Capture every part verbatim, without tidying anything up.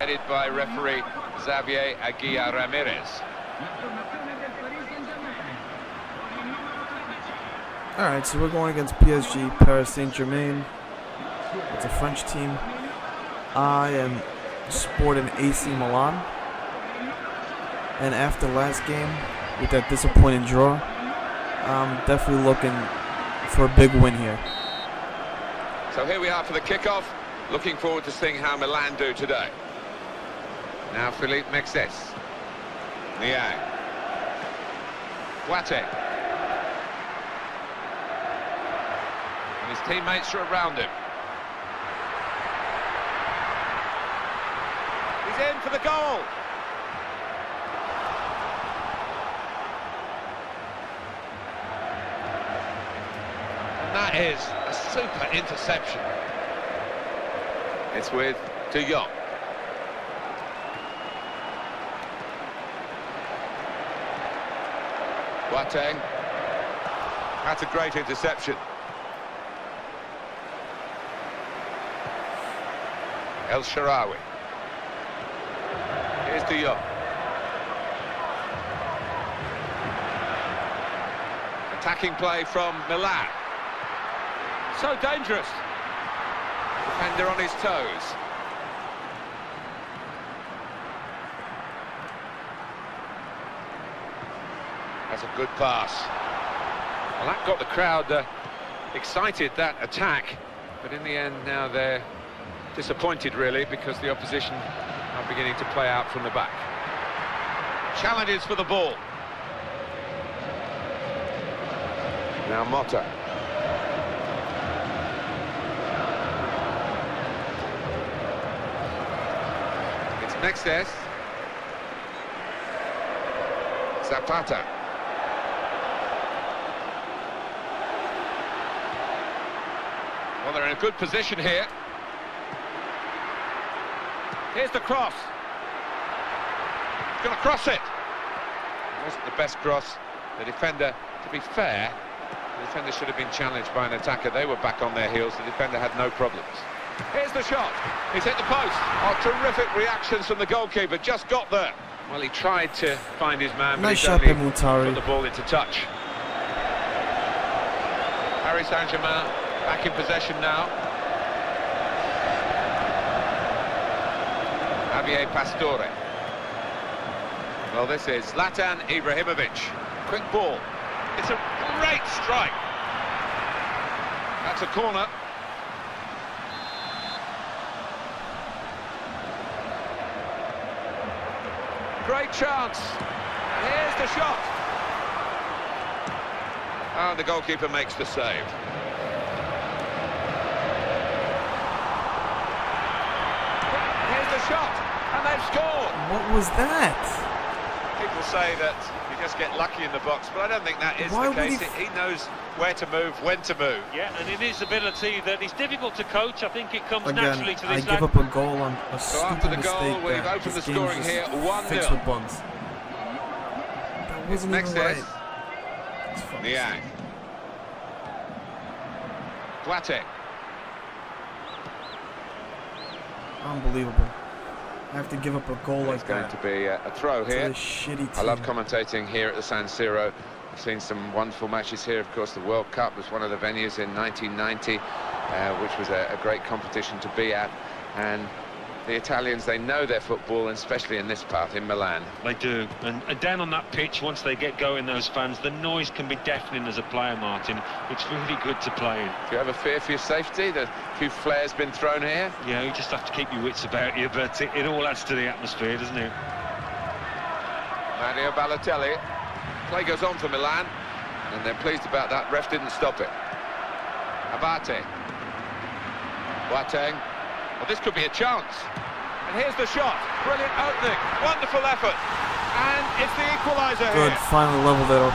Headed by referee Xavier Aguiar Ramirez. Alright, so we're going against P S G, Paris Saint-Germain. It's a French team. I am sporting A C Milan. And after last game, with that disappointing draw, I'm definitely looking for a big win here. So here we are for the kickoff. Looking forward to seeing how Milan do today. Now Philippe Mexes. Niang. Quate. And his teammates are around him. He's in for the goal. And that is a super interception. It's with De Jong. Boateng. That's a great interception. El Shaarawy. Here's De Jong. Attacking play from Milan. So dangerous. Defender on his toes. That's a good pass. Well, that got the crowd uh, excited, that attack. But in the end, now they're disappointed, really, because the opposition are beginning to play out from the back. Challenges for the ball. Now Motta. It's Mexes. Zapata. Well, they're in a good position here. Here's the cross. He's going to cross it. It wasn't the best cross. The defender, to be fair, the defender should have been challenged by an attacker. They were back on their heels. The defender had no problems. Here's the shot. He's hit the post. Oh, terrific reactions from the goalkeeper. Just got there. Well, he tried to find his man, nice but he only put the ball into touch. Paris Saint-Germain. Back in possession now. Javier Pastore. Well, this is Zlatan Ibrahimovic. Quick ball. It's a great strike. That's a corner. Great chance. Here's the shot. And the goalkeeper makes the save. Shot, and they've scored. What was that? People say that you just get lucky in the box, but I don't think that is Why the case. He... he knows where to move, when to move. Yeah, and in his ability that he's difficult to coach, I think it comes Again, naturally to this I lad. give up a goal on a so stupid after the mistake goal, we've opened the scoring here, one nil. That wasn't even right. Niang. Wattic. Unbelievable. I have to give up a goal like that. It's going to be a, a throw here. A shitty team. I love commentating here at the San Siro. I've seen some wonderful matches here. Of course, the World Cup was one of the venues in nineteen ninety, uh, which was a, a great competition to be at. And the Italians, they know their football, and especially in this part, in Milan. They do. And, and down on that pitch, once they get going, those fans, the noise can be deafening as a player, Martin. It's really good to play in. Do you have a fear for your safety? There's a few flares been thrown here. Yeah, you just have to keep your wits about you, but it, it all adds to the atmosphere, doesn't it? Mario Balotelli. Play goes on for Milan, and they're pleased about that. Ref didn't stop it. Abate. Boateng. Well, this could be a chance. And here's the shot. Brilliant opening. Wonderful effort. And it's the equaliser here. Good, final level though.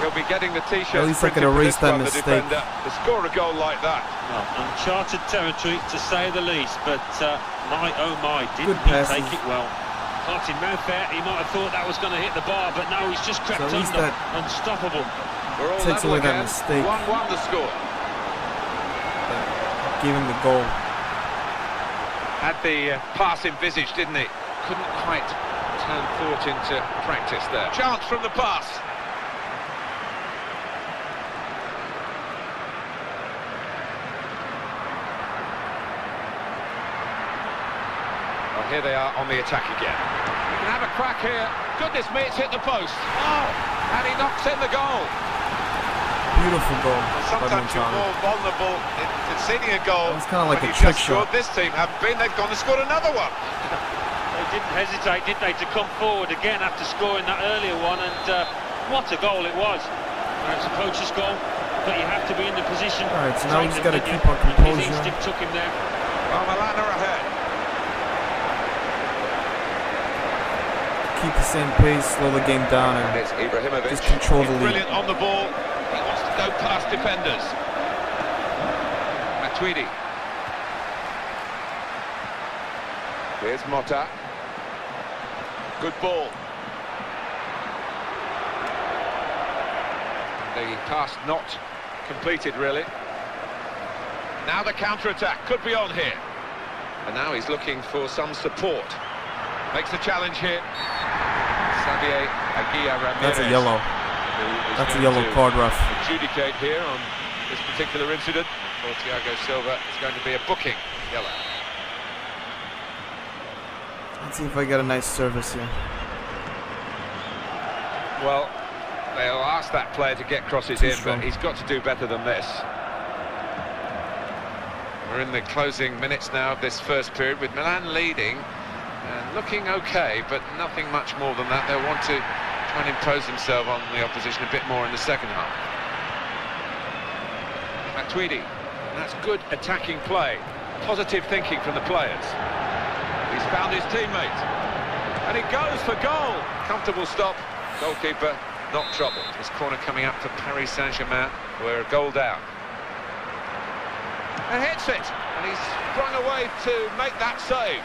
He'll be getting the T-shirt. At least I can erase that mistake. To score a goal like that. Well, uncharted territory, to say the least. But uh, my, oh my, didn't he take it well. Martin Melfair, he might have thought that was going to hit the bar, but now he's just crept under. Unstoppable. We're all takes away that mistake. one one the score. Give him the goal. Had the uh, pass envisaged, didn't it? Couldn't quite turn thought into practice there. Chance from the pass. Well, here they are on the attack again. We can have a crack here. Goodness me, it's hit the post. Oh, and he knocks in the goal. Beautiful goal. Sometimes you're more vulnerable in conceding a goal. It's kind of like a trick shot. This team haven't been. They've gone and scored another one. They didn't hesitate, did they, to come forward again after scoring that earlier one? And uh, what a goal it was! And it's a coach's goal, but you have to be in the position. All right, so now he's got to keep our composure. His instinct took him there. Well, Milan are ahead. Keep the same pace, slow the game down, and, and it's Ibrahimovic. Just control the lead. Brilliant on the ball. Go past defenders. Matuidi. Here's Motta. Good ball. The pass not completed, really. Now the counter-attack could be on here. And now he's looking for some support. Makes the challenge here. Xavier Aguiar Ramirez. That's a yellow. That's a yellow card, ref. Adjudicate here on this particular incident for Thiago Silva. It's going to be a booking yellow. Let's see if I get a nice service here. Well, they'll ask that player to get crosses in, but he's got to do better than this. We're in the closing minutes now of this first period with Milan leading and looking okay, but nothing much more than that. They'll want to try and impose himself on the opposition a bit more in the second half. Matuidi, that's good attacking play, positive thinking from the players. He's found his teammate, and he goes for goal. Comfortable stop, goalkeeper not troubled. This corner coming up for Paris Saint-Germain, we're a goal down. And hits it, and he's sprung away to make that save.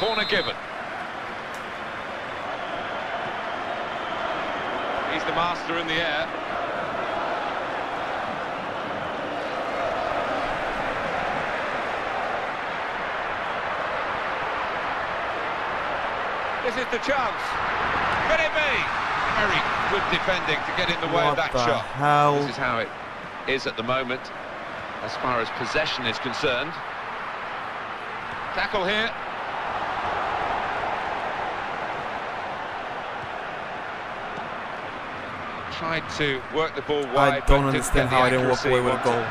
Corner given. He's the master in the air. This is the chance. Could it be? Very good defending to get in the way what of that shot. Hell? This is how it is at the moment, as far as possession is concerned. Tackle here. Tried to work the ball wide. I don't understand how I didn't walk away with a goal.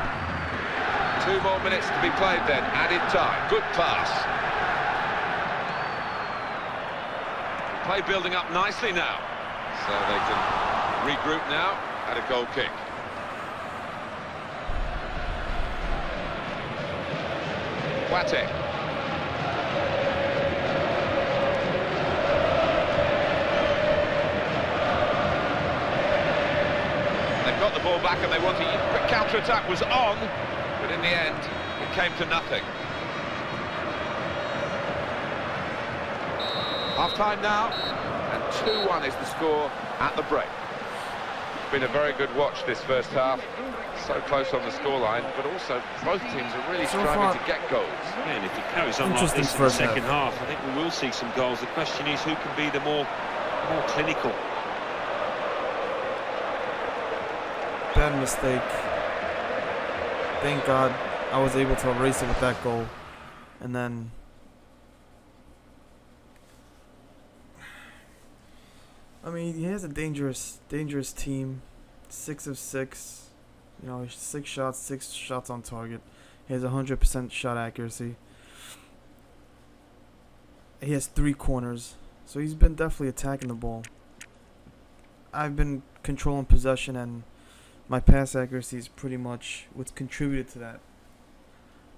Two more minutes to be played then, added time. Good pass. Play building up nicely now. So they can regroup now at a goal kick. Quate. Got the ball back and they wanted a quick counter-attack was on, but in the end it came to nothing. Half time now, and two one is the score at the break. It's been a very good watch this first half, so close on the scoreline, but also both teams are really so striving to get goals. Yeah, and if it carries on like this in the second half, I think we will see some goals. The question is who can be the more, more clinical. Bad mistake. Thank God I was able to erase it with that goal. And then I mean, he has a dangerous dangerous team. Six of six, you know, six shots six shots on target. He has one hundred percent shot accuracy. He has three corners, so he's been definitely attacking the ball. I've been controlling possession, and my pass accuracy is pretty much what's contributed to that.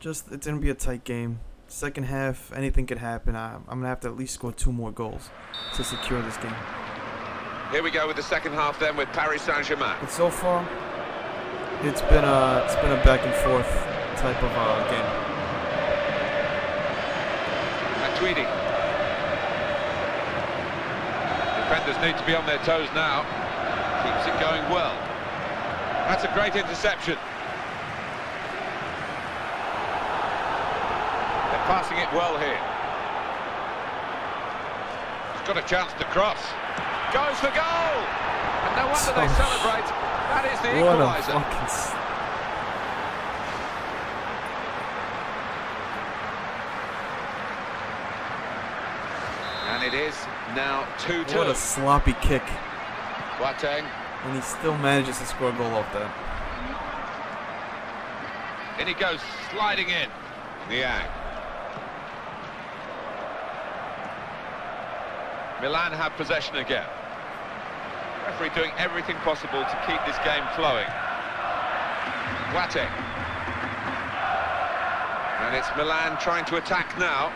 Just, it's going to be a tight game. Second half, anything could happen. I, I'm going to have to at least score two more goals to secure this game. Here we go with the second half then with Paris Saint-Germain. And so far, it's been a, it's been a back and forth type of uh, game. Matuidi. Defenders need to be on their toes now. Keeps it going well. That's a great interception. They've passing it well here. He's got a chance to cross. Goes for goal! And no wonder they celebrate. That is the equaliser. Fucking... And it is now two two. What a sloppy kick. Boateng. And he still manages to score a goal off that. And he goes sliding in. Niang. Milan have possession again. Referee doing everything possible to keep this game flowing. Quate. And it's Milan trying to attack now.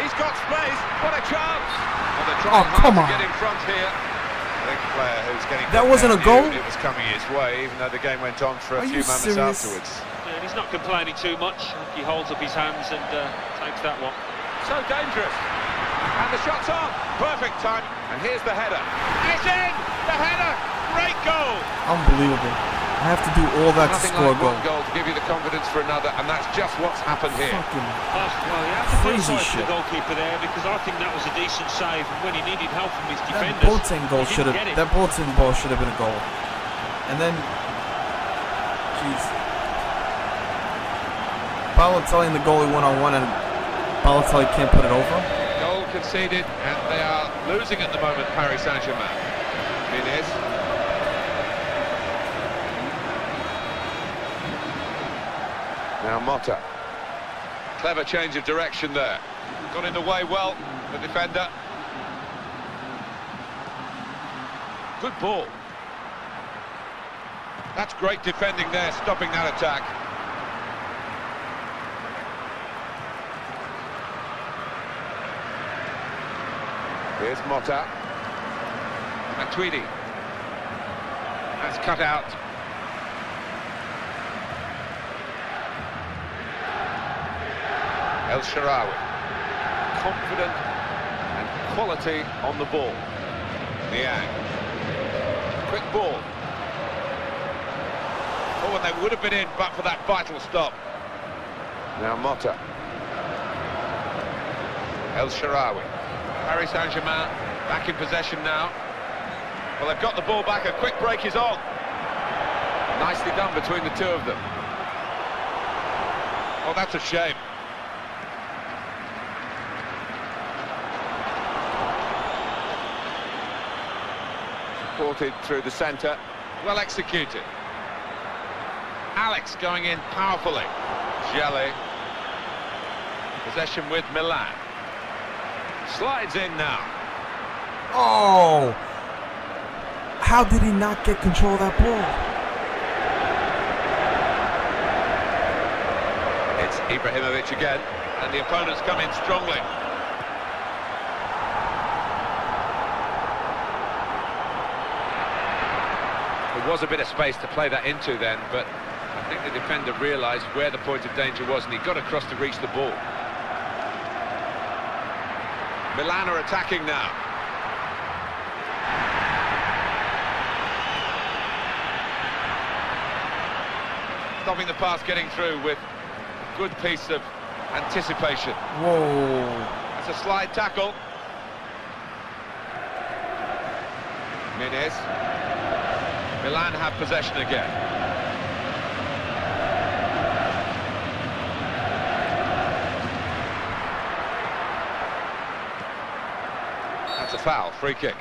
He's got space. What a chance! Well, they're trying oh, come hard on. to get in front here. I think the player who's getting that wasn't a goal. It was coming his way, even though the game went on for a Are few moments serious? afterwards. Yeah, he's not complaining too much. He holds up his hands and uh, takes that one. So dangerous. And the shot's on. Perfect time. And here's the header. It's in. The header. Great goal. Unbelievable. I have to do all that Nothing to score like a goal. goal. To give you the confidence for another, and that's just what's happened here. Fucking well, you have to crazy shit. The goalkeeper there, because I think that was a decent save. And when he needed help from his defenders, that Boateng goal should have. That Boateng ball should have been a goal. And then, jeez, Balotelli in the goalie one-on-one, and Balotelli can't put it over. Goal conceded, and they are losing at the moment. Paris Saint-Germain. Menez. Now Motta. Clever change of direction there. Got in the way well, the defender. Good ball. That's great defending there, stopping that attack. Here's Motta. And Tweedy. That's cut out. El Shaarawy, confident and quality on the ball. Niang, quick ball. Oh, and they would have been in, but for that vital stop. Now Motta. El Shaarawy. Paris Saint-Germain back in possession now. Well, they've got the ball back. A quick break is on. Nicely done between the two of them. Oh, that's a shame. Supported through the centre, well executed. Alex going in powerfully. Jelly. Possession with Milan. Slides in now. Oh! How did he not get control of that ball? It's Ibrahimovic again, and the opponents come in strongly. There was a bit of space to play that into then, but I think the defender realised where the point of danger was, and he got across to reach the ball. Milan are attacking now. Stopping the pass getting through with a good piece of anticipation. Whoa. That's a slide tackle. Menez. Milan have possession again. That's a foul, free kick.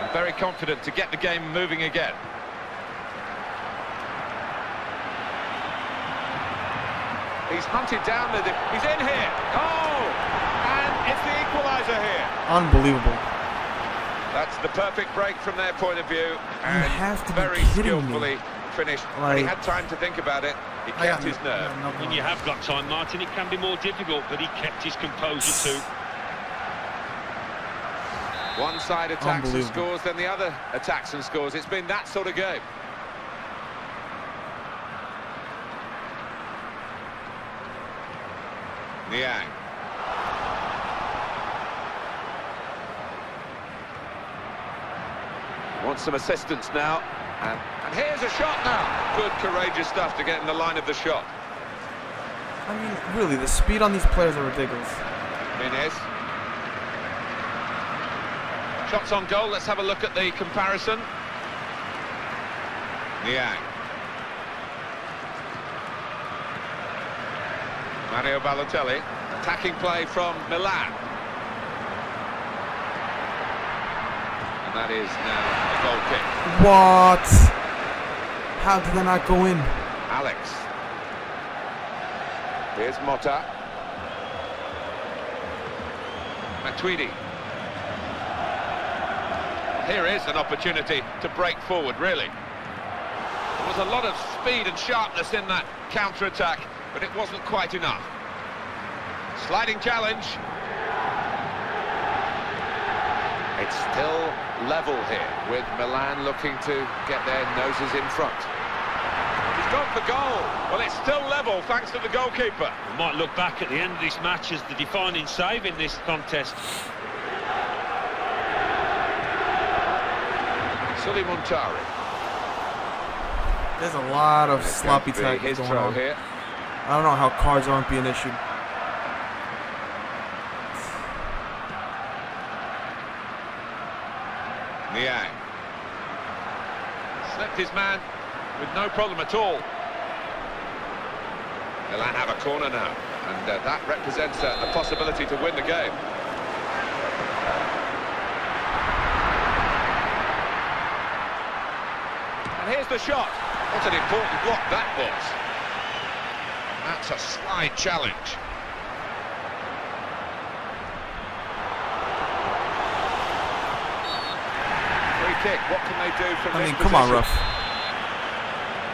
I'm very confident to get the game moving again. He's hunted down the... He's in here! Oh! And it's the equaliser here. Unbelievable. That's the perfect break from their point of view, and you have to very skillfully me. finished. Like, he had time to think about it, he kept his nerve. When you have got time, Martin, it can be more difficult, but he kept his composure too. One side attacks and scores, then the other attacks and scores. It's been that sort of game. Niang. Wants some assistance now. And, and here's a shot now. Good, courageous stuff to get in the line of the shot. I mean, really, the speed on these players are ridiculous. Menez. Shots on goal. Let's have a look at the comparison. Niang. Mario Balotelli. Attacking play from Milan. And that is now a goal kick. What? How did they not go in? Alex. Here's Motta. Matuidi. Here is an opportunity to break forward, really. There was a lot of speed and sharpness in that counter-attack, but it wasn't quite enough. Sliding challenge. It's still level here, with Milan looking to get their noses in front. He's gone for goal. Well, it's still level thanks to the goalkeeper. We might look back at the end of this match as the defining save in this contest. Sulley Muntari. There's a lot of sloppy tackles going on here. I don't know how cards aren't being issued. Niang slipped his man with no problem at all. Milan have a corner now, and uh, that represents uh, a possibility to win the game. Here's the shot. What an important block that was. That's a slide challenge. Free kick. What can they do from I this mean, position? Come on, Ruff.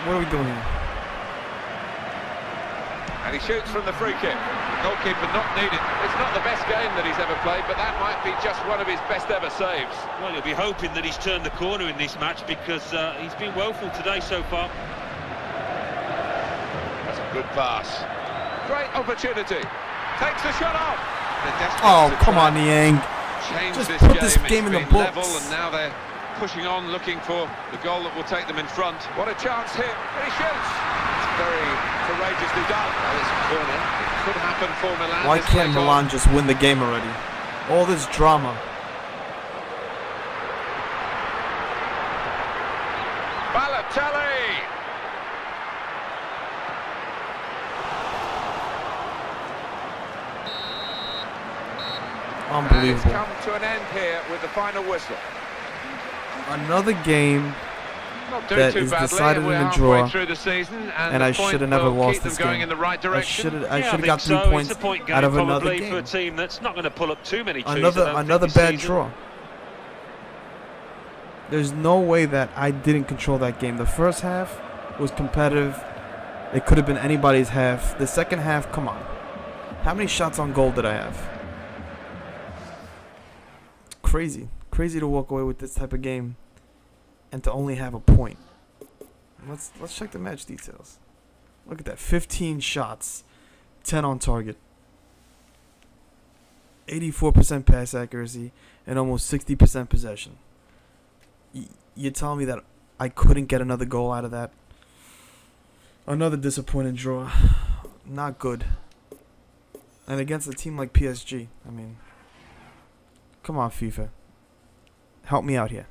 What are we doing here? And he shoots from the free kick. The goalkeeper not needed. It's not the best game that he's ever played, but that might be just one of his best ever saves. Well, you'll be hoping that he's turned the corner in this match, because uh, he's been woeful today so far. That's a good pass. Great opportunity. Takes the shot off. Oh, come on, Niang. Just this put game. this game it's in the books. Level, and now they're pushing on, looking for the goal that will take them in front. What a chance here. And he shoots. Very courageously done. Well, it's a corner. It could happen for Milan. Why can't Milan just win the game already? All this drama. Balotelli! Unbelievable. And it's come to an end here with the final whistle. Another game that is decided in a draw, through the season, and, and I should have never lost this game. In the right I should have I yeah, should have got three so. points point out of another game. For a team that's not going to pull up too many twos, another another bad season. draw. There's no way that I didn't control that game. The first half was competitive. It could have been anybody's half. The second half, come on. How many shots on goal did I have? Crazy. Crazy to walk away with this type of game and to only have a point. Let's let's check the match details. Look at that. fifteen shots, ten on target, eighty-four percent pass accuracy, and almost sixty percent possession. Y you're telling me that I couldn't get another goal out of that? Another disappointing draw. Not good. And against a team like P S G, I mean, come on, FIFA. Help me out here.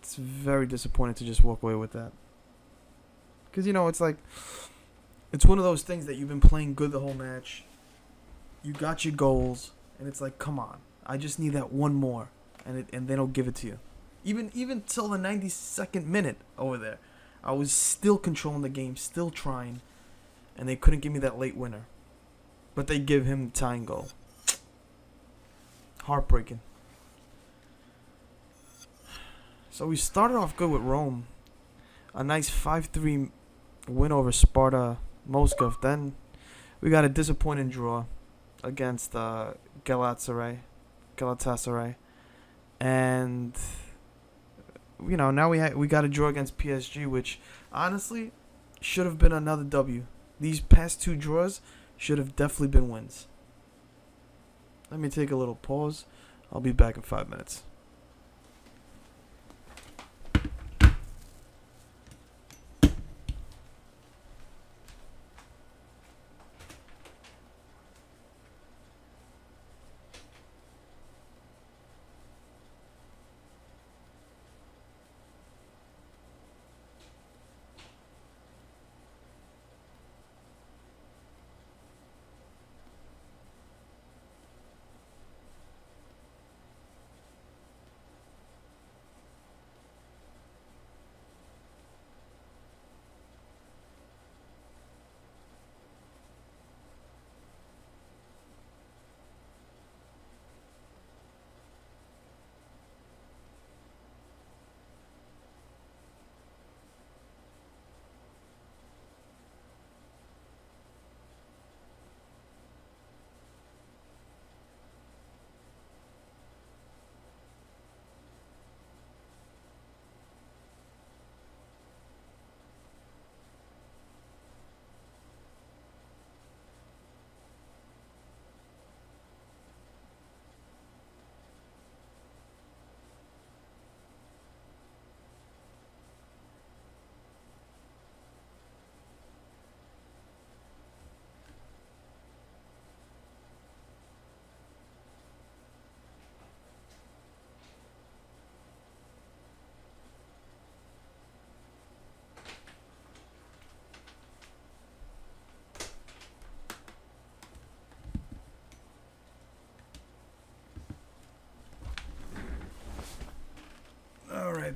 It's very disappointing to just walk away with that, because, you know, it's like, it's one of those things that you've been playing good the whole match, you got your goals, and it's like, come on, I just need that one more, and it, and they don't give it to you. Even even till the ninety-second minute over there, I was still controlling the game, still trying, and they couldn't give me that late winner, but they give him the tying goal. Heartbreaking. So we started off good with Rome, a nice five three win over Sparta Moscow. Then we got a disappointing draw against uh, Galatasaray, Galatasaray, and, you know, now we ha we got a draw against P S G, which honestly should have been another W. These past two draws should have definitely been wins. Let me take a little pause. I'll be back in five minutes.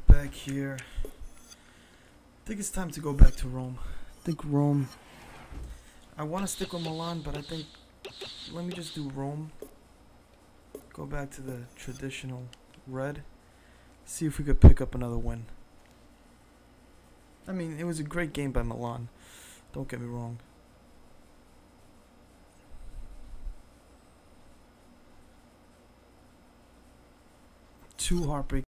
Back here. I think it's time to go back to Rome. I think Rome. I want to stick with Milan, but I think let me just do Rome. Go back to the traditional red. See if we could pick up another win. I mean, it was a great game by Milan. Don't get me wrong. Two heartbreaking.